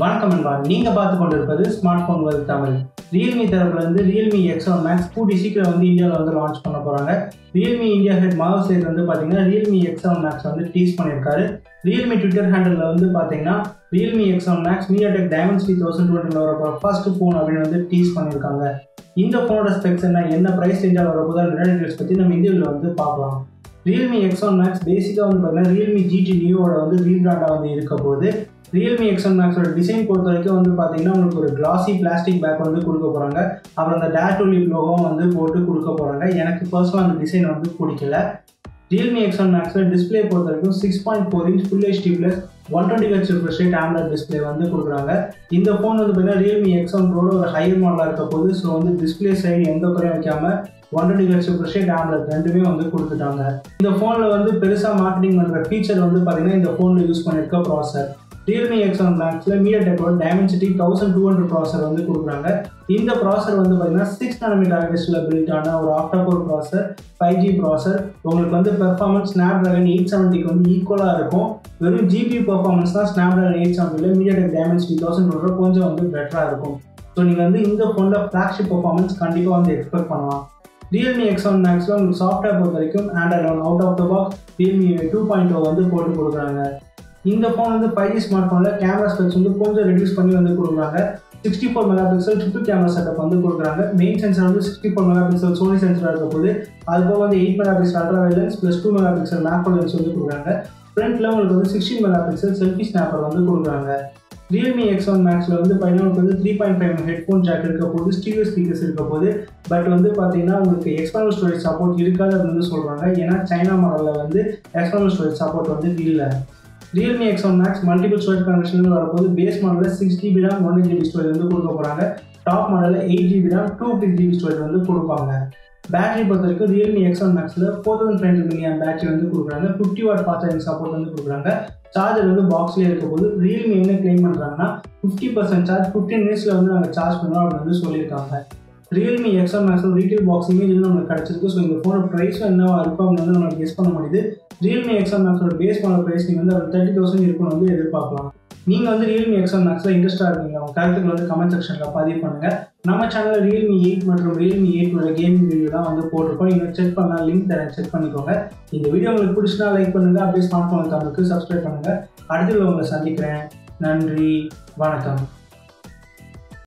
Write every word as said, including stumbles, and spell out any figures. வணக்கம் நண்பா, நீங்க பார்த்து கொண்டிருப்பது smart phone world Tamil. Realme தரப்புல இருந்து ரியல்மி எக்ஸ் ஒன் மேக்ஸ் கூடி சீக்கிரம் வந்து இந்தியாவில் வந்து லான்ச் பண்ண போறாங்க. ரியல்மி இந்தியா ஹெட் மாவு சேர் வந்து பாத்தீங்கன்னா ரியல்மி எக்ஸ் ஒன் மேக்ஸ் வந்து டீஸ் பண்ணியிருக்காரு. ரியல்மி ட்விட்டர் ஹேண்டில் வந்து பாத்தீங்கன்னா Realme X one Max MediaTek Dimensity thousand two ஹண்ட்ரட்ல வரப்போற ஃபர்ஸ்ட் ஃபோன் அப்படின்னு வந்து டீஸ் பண்ணியிருக்காங்க. இந்த ஃபோனோட ஸ்பெக்ஸ் என்ன, என்ன பிரைஸ் ரேஞ்சாக வரப்போதா, நிறைய டீடைல்ஸ் பற்றி நம்ம இந்தியாவில் வந்து பார்க்கலாம். ரியல்மி எக்ஸ் ஒன் மேக்ஸ் பேசிக்காக வந்து பார்த்தீங்கன்னா ரியல்மி ஜிடி நியூவோட வந்து ரீல் டாட்டாக வந்து இருக்க போகுது. ரியல்மி எக்ஸ் ஒன் மேக்ஸோட டிசைன் பொறுத்த வரைக்கும் வந்து பார்த்தீங்கன்னா உங்களுக்கு ஒரு கிளாஸி பிளாஸ்டிக் பேக் வந்து கொடுக்க போகிறாங்க. அப்புறம் அந்த டேட்டோ லீப் லோகோவும் வந்து போட்டு கொடுக்க போகிறாங்க. எனக்கு பர்சனலாக அந்த டிசைன் வந்து பிடிக்கல. ரியல்மி எக்ஸ் ஒன் மேக்ஸில் டிஸ்பிளே பொறுத்த வரைக்கும் six point four inch full HD plus one twenty hertz refresh rate AMOLED display வந்து கொடுக்குறாங்க. இந்த ஃபோன் வந்து பார்த்தீங்கன்னா ரியல்மி எக்ஸ் ஒன் ப்ரோட ஒரு ஹையர் மாடலாக இருக்க போது. ஸோ வந்து டிஸ்பிளே சைடு எந்த குறையும் வைக்காமல் one twenty hertz refresh rate AMOLED ரெண்டுமே வந்து கொடுத்துட்டாங்க. இந்த ஃபோனில் வந்து பெருசாக மார்க்கெட்டிங் பண்ணுற ஃபீச்சர் வந்து பார்த்தீங்கன்னா இந்த ஃபோனில் யூஸ் பண்ணியிருக்க ப்ராசர். Realme எக்ஸ் ஒன் Maxல மீடியாடெக்கோட Dimensity thousand two hundred processor வந்து கொடுக்குறாங்க. இந்த ப்ராசர் வந்து பார்த்தீங்கன்னா சிக்ஸ் நானோமீட்டர் ஆர்கிடெக்சரில் பில்ட் ஆன ஒரு octa core processor, five G processor. உங்களுக்கு வந்து பெர்ஃபார்மன்ஸ் ஸ்னாப்டிராகன் எயிட் செவன்ட்டிக்கு வந்து ஈக்குவலாக இருக்கும். வெறும் ஜிபி பெர்ஃபார்மன்ஸ் தான் ஸ்னாப்டிராகன் எயிட் செவன்ட்டியில் MediaTek Dimensity thousand two hundred கொஞ்சம் வந்து பெட்டராக இருக்கும். ஸோ நீங்கள் வந்து இந்த ஃபோனில் ஃப்ளாக்ஷிப் பெர்ஃபார்மன்ஸ் கண்டிப்பாக வந்து எக்ஸ்பெக்ட் பண்ணலாம். Realme எக்ஸ் ஒன் Maxல உங்களுக்கு சாஃப்ட்வேர் பொறுத்த வரைக்கும் Android one out of the box Realme two point O வந்து போட்டு கொடுக்குறாங்க. இந்த ஃபோன் வந்து ஃபைவ் ஜி ஸ்மார்ட் ஃபோனில் கேமரா ஸ்பெக்ஸ் வந்து கொஞ்சம் ரெடியூஸ் பண்ணி வந்து கொடுக்குறாங்க. Sixty four mega pixel triple camera setup வந்து கொடுக்குறாங்க. மெயின் சென்சர் வந்து sixty four mega pixel Sony சென்சராக இருக்க போது. அதுபோக வந்து eight mega pixel ultra lens plus two mega pixel macro lens வந்து கொடுக்குறாங்க. ஃப்ரண்ட்டில் உங்களுக்கு வந்து sixteen mega pixel selfie snapper வந்து கொடுக்குறாங்க. Realme எக்ஸ் ஒன் Maxல வந்து பார்த்தீங்கன்னா உங்களுக்கு வந்து three point five headphone jack இருக்க போது, ஸ்டீரியோ ஸ்பீக்கர்ஸ் இருக்க போது. பட் வந்து பார்த்தீங்கன்னா உங்களுக்கு எக்ஸ்டர்னல் ஸ்டோரேஜ் சப்போர்ட் இருக்காது அப்படின்னு சொல்கிறாங்க. ஏன்னா சைனா மாடலில் வந்து எக்ஸ்டர்னல் ஸ்டோரேஜ் சப்போர்ட் வந்து இல்லை. Realme X one Max multiple storage கனெக்ஷனில் வரப்போது. பேஸ் மாடலில் six GB RAM one GB storage வந்து கொடுக்க போகிறாங்க. டாப் மாடலில் eight GB RAM two fifty GB storage வந்து கொடுப்பாங்க. பேட்டரி பொறுத்த வரைக்கும் Realme எக்ஸ் ஒன் Maxல four thousand five hundred million battery வந்து கொடுக்குறாங்க. Fifty watt fast charging support வந்து கொடுக்குறாங்க. சார்ஜர் வந்து பாக்ஸ்லேயே இருக்க போது. Realme என்ன கிளைம் பண்ணுறாங்கன்னா ஃபிஃப்டி பர்சன்ட் சார்ஜ் ஃபிஃப்டீன் மினிட்ஸில் வந்து நாங்கள் சார்ஜ் பண்ணுறோம் அப்படின்னு வந்து சொல்லியிருக்காங்க. Realme எக்ஸ் ஒன் Maxல ரீட்டைல் பாக்ஸ் இமேஜ் வந்து நமக்கு கிடச்சிருக்கு. ஸோ இந்த ஃபோனோட ப்ரைஸும் என்னவா இருக்கும் அப்படின்னு வந்து நம்ம கெஸ் பண்ண முடியுது. Realme எக்ஸ் ஒன் Maxோட பேஸ் மாடல் ப்ரைஸ் நீங்கள் வந்து ஒரு தேர்ட்டி தௌசண்ட் இருக்குன்னு வந்து எதிர்பார்க்கலாம். நீங்கள் வந்து Realme எக்ஸ் ஒன் Maxல இன்ட்ரெஸ்டாக இருக்கீங்க, உங்கள் கருத்துக்கள் வந்து கமெண்ட் செக்ஷனில் பதிவு பண்ணுங்கள். நம்ம சேனலில் Realme எயிட் மற்றும் Realme எயிட்டோட கேமிங் வீடியோலாம் வந்து போட்டிருக்கோம். இன்னும் செக் பண்ணலாம், லிங்க் தரேன், செக் பண்ணிக்கோங்க. இந்த வீடியோ உங்களுக்கு பிடிச்சினா லைக் பண்ணுங்கள், அப்படியே ஸ்மார்ட் ஃபோன் தமிழுக்கு சப்ஸ்கிரைப் பண்ணுங்கள். அடுத்த வீடியோ உங்களை சந்திக்கிறேன். நன்றி, வணக்கம்.